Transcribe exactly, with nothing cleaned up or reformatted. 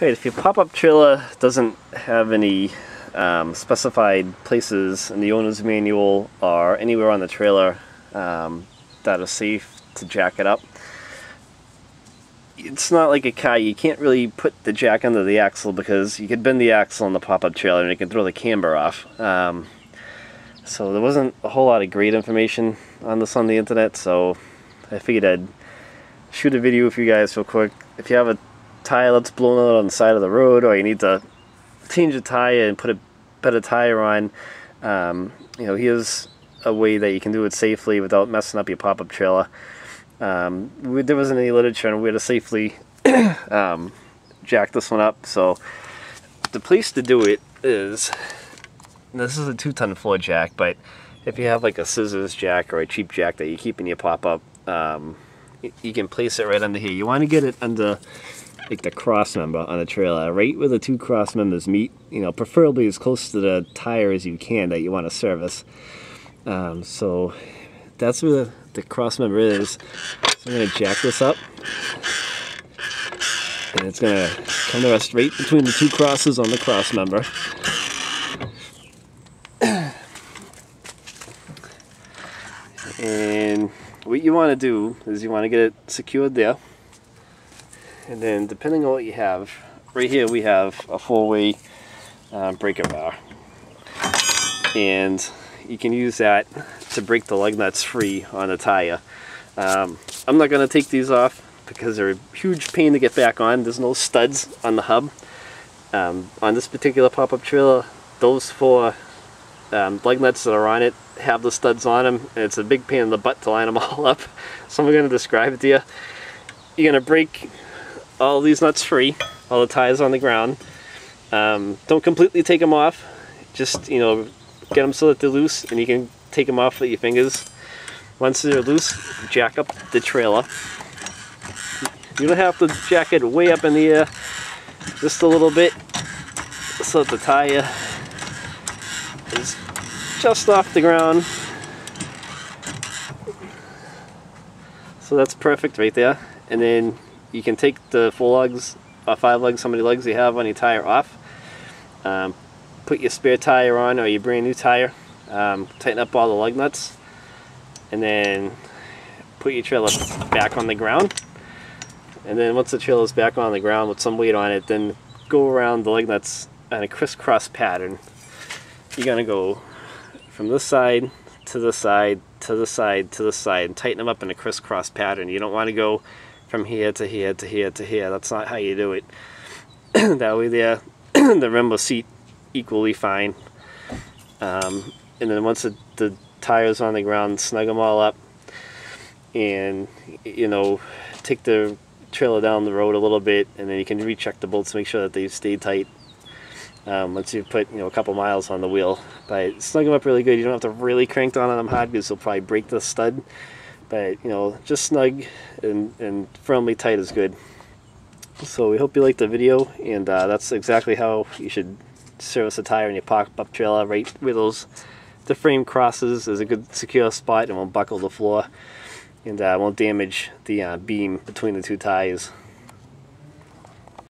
Alright, if your pop-up trailer doesn't have any um, specified places in the owner's manual or anywhere on the trailer um, that are safe to jack it up, it's not like a car. You can't really put the jack under the axle because you could bend the axle on the pop-up trailer and it can throw the camber off. Um, so there wasn't a whole lot of great information on this on the internet, so I figured I'd shoot a video for you guys real quick. If you have a tire that's blown out on the side of the road, or you need to change a tire and put a better tire on, um, you know, here's a way that you can do it safely without messing up your pop-up trailer. Um, we, there wasn't any literature on where to safely um, jack this one up, so the place to do it is, this is a two-ton floor jack, but if you have like a scissors jack or a cheap jack that you keep in your pop-up, um, you, you can place it right under here. You want to get it under like the cross member on the trailer, right where the two cross members meet, you know, preferably as close to the tire as you can that you want to service. Um, so that's where the the cross member is. So I'm going to jack this up, and it's going to come to rest right between the two crosses on the cross member. And what you want to do is you want to get it secured there, and then depending on what you have, right here we have a four-way uh, breaker bar, and you can use that to break the lug nuts free on the tire. Um, I'm not going to take these off because they're a huge pain to get back on. There's no studs on the hub. Um, on this particular pop-up trailer, those four um, lug nuts that are on it have the studs on them, and it's a big pain in the butt to line them all up. So I'm going to describe it to you. You're going to break all these nuts free, all the tires on the ground. Um, don't completely take them off. Just, you know, get them so that they're loose, and you can take them off with your fingers. Once they're loose, jack up the trailer. You don't have to jack it way up in the air, just a little bit, so that the tire is just off the ground. So that's perfect right there. And then you can take the four lugs, or five lugs, how many lugs you have on your tire off. Um, put your spare tire on, or your brand new tire. Um, tighten up all the lug nuts, and then put your trailer back on the ground. And then once the trailer is back on the ground with some weight on it, then go around the lug nuts in a crisscross pattern. You're gonna go from this side to the side to the side to the side, and tighten them up in a crisscross pattern. You don't want to go from here to here to here to here. That's not how you do it. That way, there the rim will seat equally fine. Um, And then once the, the tire's on the ground, snug them all up, and, you know, take the trailer down the road a little bit, and then you can recheck the bolts to make sure that they've stayed tight. Um, once you've put, you know, a couple miles on the wheel, but snug them up really good. You don't have to really crank down on them hard because they'll probably break the stud. But, you know, just snug and, and firmly tight is good. So we hope you liked the video, and uh, that's exactly how you should service a tire in your pop-up trailer, right where those the frame crosses is a good secure spot and won't buckle the floor, and uh, won't damage the uh, beam between the two tires.